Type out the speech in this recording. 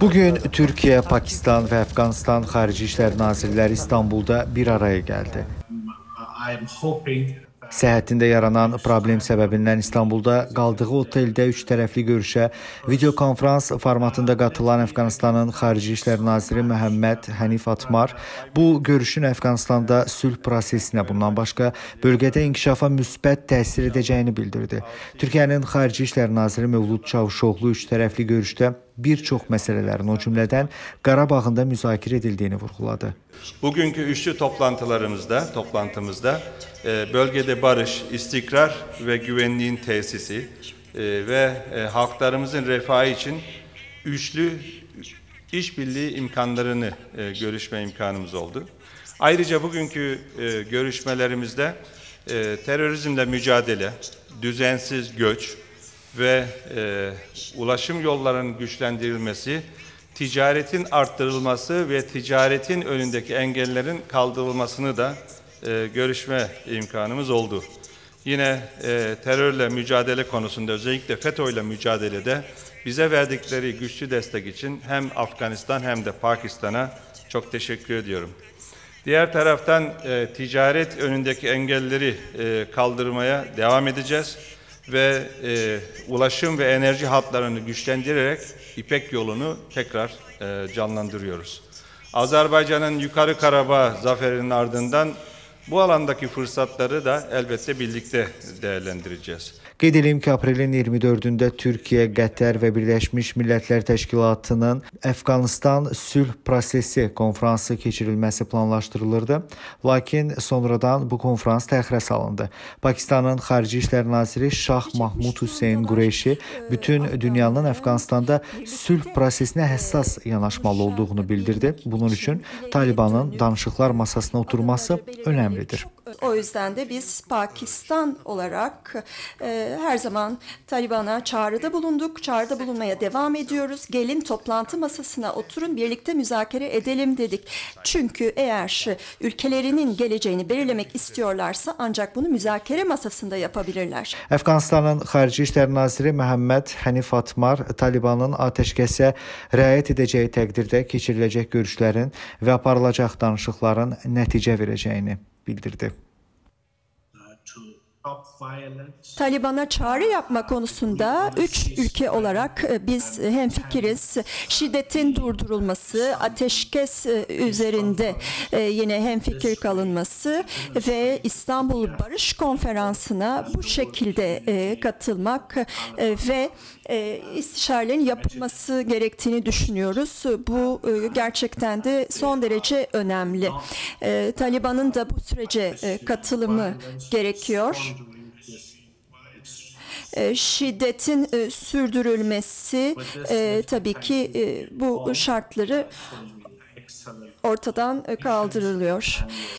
Bugün Türkiyə, Pakistan və Əfqanıstan Xarici İşlər Nazirləri İstanbulda bir araya gəldi. Səhhətində yaranan problem səbəbindən İstanbulda qaldığı oteldə üç tərəfli görüşə videokonferans formatında qatılan Əfqanistanın Xarici İşlər Naziri Muhammed Hənif Atmar bu görüşün Əfqanistanda sülh prosesinə, bundan başqa bölgədə inkişafa müsbət təsir edəcəyini bildirdi. Türkiyənin Xarici İşlər Naziri Mövlud Çavuşoğlu üç tərəfli görüşdə bir çox məsələlərin, o cümlədən Qarabağın da müzakirə edildiyini vurğuladı. Bugünkü üçlü toplantımızda bölgede barış, istikrar ve güvenliğin tesisi ve halklarımızın refahı için üçlü işbirliği imkanlarını görüşme imkanımız oldu. Ayrıca bugünkü görüşmelerimizde terörizmle mücadele, düzensiz göç ve ulaşım yollarının güçlendirilmesi, ticaretin arttırılması ve ticaretin önündeki engellerin kaldırılmasını da görüşme imkanımız oldu. Yine terörle mücadele konusunda, özellikle FETÖ ile mücadelede bize verdikleri güçlü destek için hem Afganistan hem de Pakistan'a çok teşekkür ediyorum. Diğer taraftan ticaret önündeki engelleri kaldırmaya devam edeceğiz ve ulaşım ve enerji hatlarını güçlendirerek İpek Yolu'nu tekrar canlandırıyoruz. Azerbaycan'ın Yukarı Karabağ zaferinin ardından bu alandaki fırsatları da elbette birlikte değerlendireceğiz. Qeyd edeyim ki, aprelin 24-də Türkiyə, Qətər və Birləşmiş Millətlər Təşkilatının Əfqanistan sülh prosesi konfransı keçirilməsi planlaşdırılırdı. Lakin sonradan bu konfrans təxirə salındı. Pakistanın Xarici İşlər Naziri Şah Mahmud Hüseyin Qureyşi bütün dünyanın Əfqanistanda sülh prosesinə həssas yanaşmalı olduğunu bildirdi. Bunun üçün Talibanın danışıqlar masasına oturması önəmlidir. O yüzden de biz Pakistan olarak her zaman Taliban'a çağrıda bulunduk, çağrıda bulunmaya devam ediyoruz. Gelin toplantı masasına oturun, birlikte müzakere edelim dedik. Çünkü eğer ülkelerinin geleceğini belirlemek istiyorlarsa ancak bunu müzakere masasında yapabilirler. Əfqanistanın Xarici İşlər Naziri Muhammed Hənif Atmar Talibanın ateşkəsə riayet edəcəyi təqdirdə keçiriləcək görüşlərin və aparılacaq danışıqların nəticə verəcəyini bildirdi. Taliban'a çağrı yapma konusunda üç ülke olarak biz hemfikiriz. Şiddetin durdurulması, ateşkes üzerinde yine hemfikir kalınması ve İstanbul Barış Konferansı'na bu şekilde katılmak ve istişarelerin yapılması gerektiğini düşünüyoruz. Bu gerçekten de son derece önemli. Taliban'ın da bu sürece katılımı gerekiyor. Şiddetin sürdürülmesi tabii ki bu şartları ortadan kaldırılıyor.